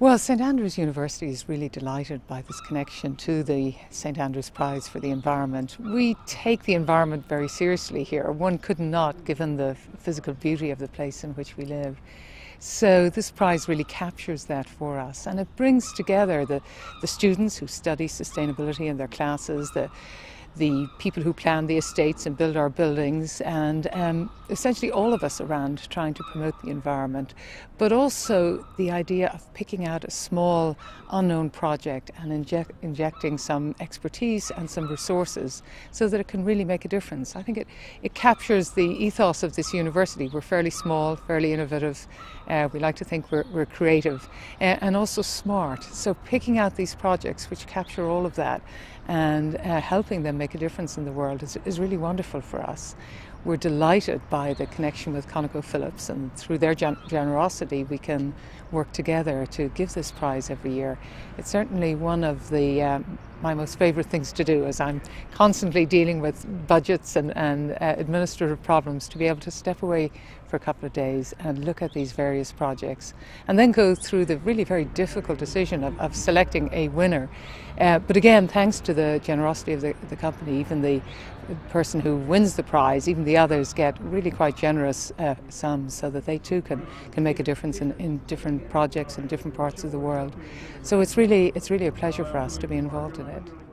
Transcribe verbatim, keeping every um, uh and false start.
Well, St Andrews University is really delighted by this connection to the St Andrews Prize for the Environment. We take the environment very seriously here. One could not, given the physical beauty of the place in which we live. So this prize really captures that for us, and it brings together the, the students who study sustainability in their classes, the, the people who plan the estates and build our buildings, and um, essentially all of us around trying to promote the environment, but also the idea of picking out a small unknown project and inject, injecting some expertise and some resources so that it can really make a difference. I think it, it captures the ethos of this university. We're fairly small, fairly innovative, uh, we like to think we're, we're creative uh, and also smart, so picking out these projects which capture all of that and uh, helping them make make a difference in the world is, is really wonderful for us. We're delighted by the connection with ConocoPhillips, and through their gen generosity we can work together to give this prize every year. It's certainly one of the um, my most favourite things to do, as I'm constantly dealing with budgets and, and uh, administrative problems, to be able to step away for a couple of days and look at these various projects and then go through the really very difficult decision of, of selecting a winner. Uh, but again, thanks to the generosity of the, the company, even the person who wins the prize, even the others get really quite generous uh, sums so that they too can, can make a difference in, in different projects in different parts of the world. So it's really, it's really a pleasure for us to be involved in it.